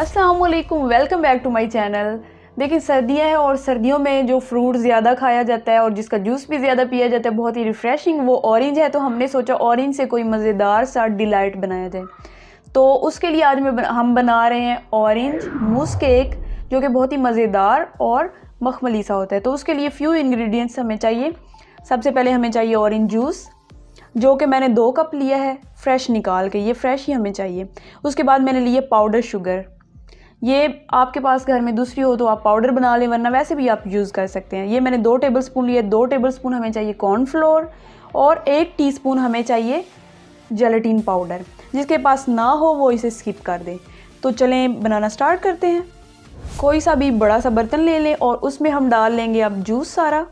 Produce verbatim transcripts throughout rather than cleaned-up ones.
अस्सलामुअलैकुम, welcome back to my channel. देखिए, सर्दियां हैं और सर्दियों में जो फ्रूट ज़्यादा खाया जाता है और जिसका जूस भी ज़्यादा पिया जाता है, बहुत ही रिफ़्रेशिंग, वो ऑरेंज है। तो हमने सोचा ऑरेंज से कोई मज़ेदार सा डिलाइट बनाया जाए। तो उसके लिए आज मैं हम बना रहे हैं ऑरेंज मूस केक, जो कि बहुत ही मज़ेदार और मखमली सा होता है। तो उसके लिए फ्यू इन्ग्रीडियंट्स हमें चाहिए। सबसे पहले हमें चाहिए ऑरेंज जूस, जो कि मैंने दो कप लिया है फ्रेश निकाल के, ये फ्रेश ही हमें चाहिए। उसके बाद मैंने लिए पाउडर शुगर, ये आपके पास घर में दूसरी हो तो आप पाउडर बना लें, वरना वैसे भी आप यूज़ कर सकते हैं। ये मैंने दो टेबलस्पून लिए। दो टेबलस्पून हमें चाहिए कॉर्नफ्लोर और एक टीस्पून हमें चाहिए जेलेटिन पाउडर। जिसके पास ना हो वो इसे स्किप कर दे। तो चलें बनाना स्टार्ट करते हैं। कोई सा भी बड़ा सा बर्तन ले लें और उसमें हम डाल लेंगे अब जूस सारा।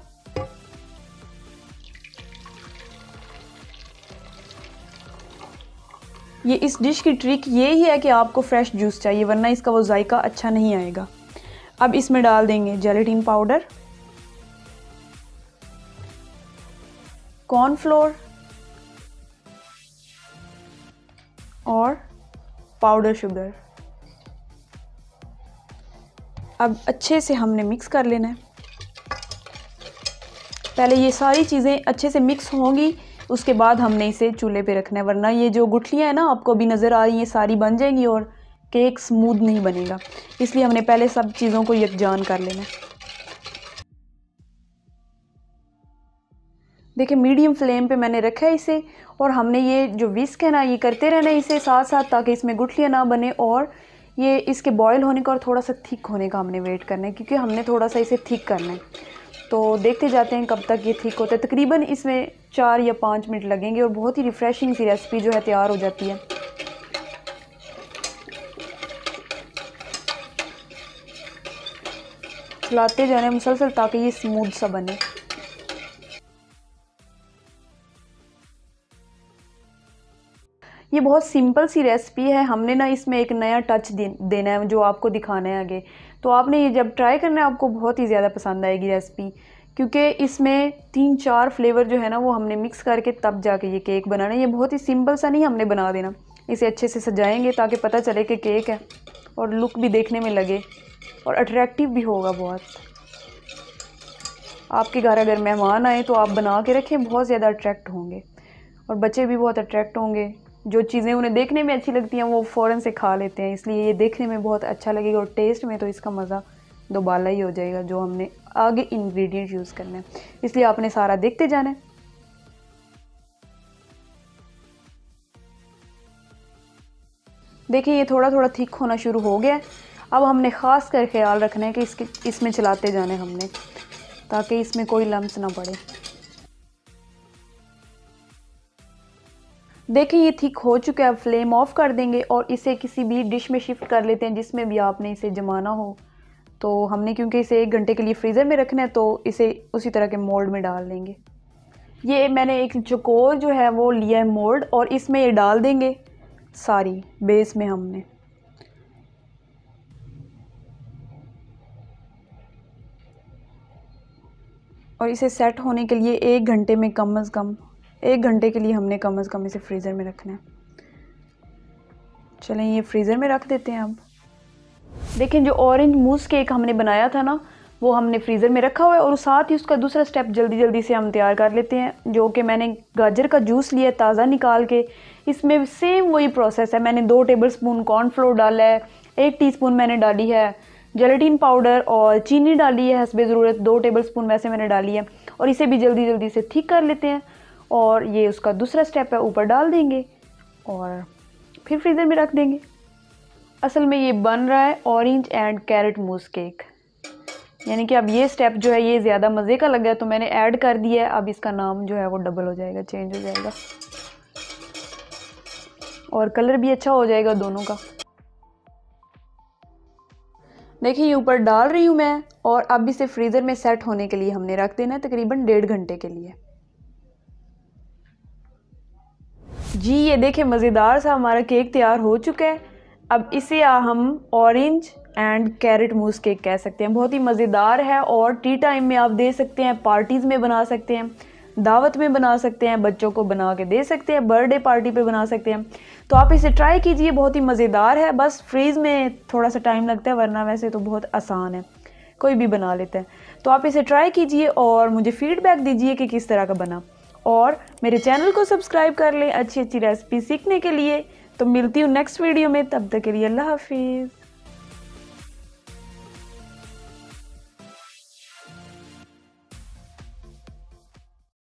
ये इस डिश की ट्रिक ये ही है कि आपको फ्रेश जूस चाहिए, वरना इसका वो जायका अच्छा नहीं आएगा। अब इसमें डाल देंगे जेलेटिन पाउडर, कॉर्नफ्लोर और पाउडर शुगर। अब अच्छे से हमने मिक्स कर लेना है। पहले ये सारी चीज़ें अच्छे से मिक्स होंगी, उसके बाद हमने इसे चूल्हे पे रखना है, वरना ये जो गुठलियाँ हैं ना, आपको अभी नज़र आ रही हैं, सारी बन जाएंगी और केक स्मूथ नहीं बनेगा। इसलिए हमने पहले सब चीज़ों को यकजान कर लेना है। देखिए, मीडियम फ्लेम पे मैंने रखा है इसे और हमने ये जो विस्क है ना, ये करते रहना इसे साथ साथ, ताकि इसमें गुठलियाँ ना बने। और ये इसके बॉयल होने का और थोड़ा सा थिक होने का हमने वेट करना है, क्योंकि हमने थोड़ा सा इसे थिक करना है। तो देखते जाते हैं कब तक ये ठीक होता है। तकरीबन इसमें चार या पाँच मिनट लगेंगे और बहुत ही रिफ़्रेशिंग सी रेसिपी जो है तैयार हो जाती है। चलाते जाना है मुसलसल, ताकि ये स्मूथ सा बने। ये बहुत सिंपल सी रेसिपी है। हमने ना इसमें एक नया टच देना है, जो आपको दिखाना है आगे। तो आपने ये जब ट्राई करना है, आपको बहुत ही ज़्यादा पसंद आएगी रेसिपी, क्योंकि इसमें तीन चार फ्लेवर जो है ना, वो हमने मिक्स करके तब जाके ये केक बनाना है। ये बहुत ही सिंपल सा नहीं हमने बना देना, इसे अच्छे से सजाएंगे ताकि पता चले कि केक है और लुक भी देखने में लगे और अट्रैक्टिव भी होगा बहुत। आपके घर अगर मेहमान आए तो आप बना के रखें, बहुत ज़्यादा अट्रैक्ट होंगे और बच्चे भी बहुत अट्रैक्ट होंगे। जो चीज़ें उन्हें देखने में अच्छी लगती हैं वो फ़ौरन से खा लेते हैं, इसलिए ये देखने में बहुत अच्छा लगेगा और टेस्ट में तो इसका मज़ा दोबाला ही हो जाएगा, जो हमने आगे इंग्रेडिएंट यूज़ करना है। इसलिए आपने सारा देखते जाना है। देखिए, ये थोड़ा थोड़ा थिक होना शुरू हो गया है। अब हमने ख़ास कर ख्याल रखना है कि इसके इसमें चलाते जाना है हमने, ताकि इसमें कोई लम्स ना पड़े। देखिए, ये ठीक हो चुका है। अब फ्लेम ऑफ कर देंगे और इसे किसी भी डिश में शिफ्ट कर लेते हैं, जिसमें भी आपने इसे जमाना हो। तो हमने क्योंकि इसे एक घंटे के लिए फ्रीज़र में रखना है, तो इसे उसी तरह के मोल्ड में डाल देंगे। ये मैंने एक चकोर जो है वो लिया है मोल्ड, और इसमें ये डाल देंगे सारी बेस में हमने। और इसे सेट होने के लिए एक घंटे में कम अज़ कम एक घंटे के लिए हमने कम से कम इसे फ्रीज़र में रखना है। चलें, ये फ्रीज़र में रख देते हैं। अब देखें, जो ऑरेंज मूस केक हमने बनाया था ना, वो हमने फ्रीज़र में रखा हुआ है। और साथ ही उसका दूसरा स्टेप जल्दी जल्दी से हम तैयार कर लेते हैं, जो कि मैंने गाजर का जूस लिया ताज़ा निकाल के। इसमें सेम वही प्रोसेस है। मैंने दो टेबलस्पून कॉर्नफ्लोर डाला है, एक टीस्पून मैंने डाली है जेलेटिन पाउडर और चीनी डाली है हस्बे ज़रूरत, दो टेबलस्पून वैसे मैंने डाली है। और इसे भी जल्दी जल्दी से ठीक कर लेते हैं और ये उसका दूसरा स्टेप है, ऊपर डाल देंगे और फिर फ्रीज़र में रख देंगे। असल में ये बन रहा है orange and carrot mousse cake, यानी कि अब ये स्टेप जो है ये ज़्यादा मज़े का लग गया, तो मैंने ऐड कर दिया है। अब इसका नाम जो है वो डबल हो जाएगा, चेंज हो जाएगा और कलर भी अच्छा हो जाएगा दोनों का। देखिए, ये ऊपर डाल रही हूँ मैं और अब इसे फ्रीज़र में सेट होने के लिए हमने रख देना है, तकरीबन डेढ़ घंटे के लिए। जी, ये देखें, मज़ेदार सा हमारा केक तैयार हो चुका है। अब इसे हम orange and carrot mousse cake कह सकते हैं। बहुत ही मज़ेदार है और टी टाइम में आप दे सकते हैं, पार्टीज़ में बना सकते हैं। दावत में बना सकते हैं, बच्चों को बना के दे सकते हैं, बर्थडे पार्टी पे बना सकते हैं। तो आप इसे ट्राई कीजिए, बहुत ही मज़ेदार है। बस फ्रीज़ में थोड़ा सा टाइम लगता है, वरना वैसे तो बहुत आसान है, कोई भी बना लेता है। तो आप इसे ट्राई कीजिए और मुझे फ़ीडबैक दीजिए कि किस तरह का बना, और मेरे चैनल को सब्सक्राइब कर लें अच्छी अच्छी रेसिपी सीखने के लिए। तो मिलती हूँ नेक्स्ट वीडियो में, तब तक के लिए अल्लाह हाफिज़।